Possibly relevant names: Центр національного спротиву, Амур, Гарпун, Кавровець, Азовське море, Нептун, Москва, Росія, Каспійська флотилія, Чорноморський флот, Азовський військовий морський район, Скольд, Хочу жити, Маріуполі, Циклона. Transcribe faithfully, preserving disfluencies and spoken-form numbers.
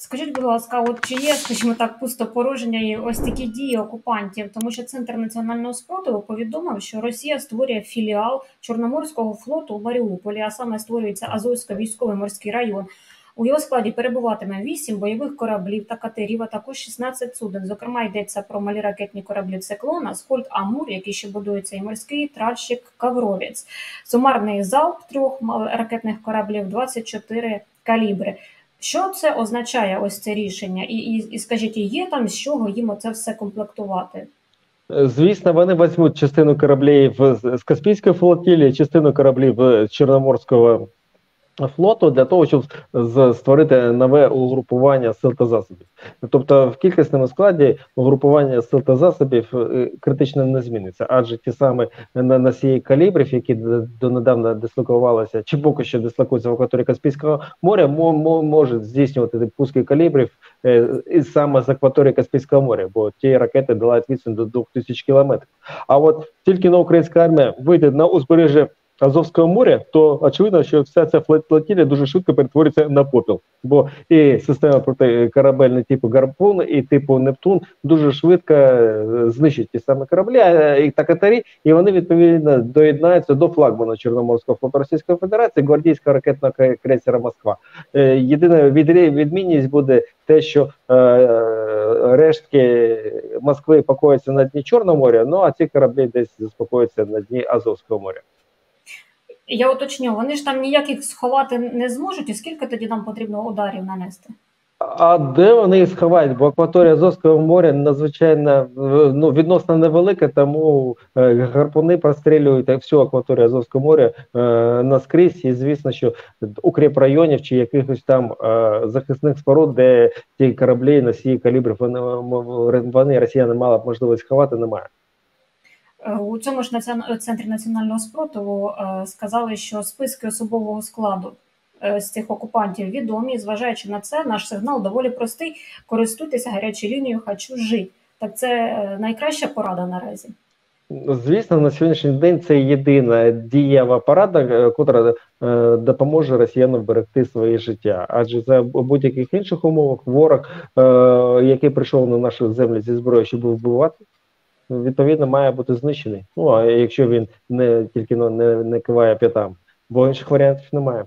Скажіть, будь ласка, от чи є, скажімо так, пустопороження і ось такі дії окупантів? Тому що Центр національного спротиву повідомив, що Росія створює філіал Чорноморського флоту у Маріуполі, а саме створюється Азовський військовий морський район. У його складі перебуватиме вісім бойових кораблів та катерів, а також шістнадцять суден. Зокрема, йдеться про малі ракетні кораблі «Циклона», «Скольд», «Амур», які ще будуються, і морський тральщик «Кавровець». Сумарний залп трьох ракетних кораблів – двадцять чотири калібри. Що це означає, ось це рішення? І, і, і скажіть, є там з чого їм оце все комплектувати? Звісно, вони візьмуть частину кораблів з Каспійської флотилії, частину кораблів з Чорноморського флоту для того, щоб створити нове угрупування сил та засобів. Тобто в кількісному складі угрупування сил та засобів критично не зміниться, адже ті самі носії калібрів, які донедавна дислокувалися, чи поки що дислокуються в акваторії Каспійського моря, можуть здійснювати пуски калібрів саме з акваторії Каспійського моря, бо ті ракети долають відстань до двох тисяч кілометрів. А от тільки на українська армія вийде на узбережжя Азовського моря, то очевидно, що вся ця флотилія дуже швидко перетвориться на попіл, бо і система протикорабельна типу «Гарпун» і типу «Нептун» дуже швидко знищить ті самі кораблі та катері, і вони відповідно доєднаються до флагмана Чорноморського флоту Російської Федерації, гвардійського ракетного крейсера «Москва». Єдина відмінність буде те, що рештки Москви покояться на дні Чорного моря, ну а ці кораблі десь заспокояться на дні Азовського моря. Я уточню, вони ж там ніяких сховати не зможуть, і скільки тоді нам потрібно ударів нанести? А де вони їх сховають? Бо акваторія Азовського моря надзвичайно, ну, відносно невелика, тому гарпуни прострілюють всю акваторію Азовського моря е, наскрізь. І звісно, що укріп районів чи якихось там е, захисних споруд, де ті кораблі носії калібрів, вони, вони росіяни мали б можливість сховати, немає. У цьому ж Центрі національного спротиву сказали, що списки особового складу з цих окупантів відомі. Зважаючи на це, наш сигнал доволі простий. Користуйтеся гарячою лінією «Хочу жити». Так це найкраща порада наразі? Звісно, на сьогоднішній день це єдина дієва порада, яка допоможе росіянам берегти своє життя. Адже за будь-яких інших умовах ворог, який прийшов на нашу землю зі зброєю, щоб вбивати, відповідно, має бути знищений. Ну, а якщо він не тільки ну, не, не киває п'ятам, бо інших варіантів немає.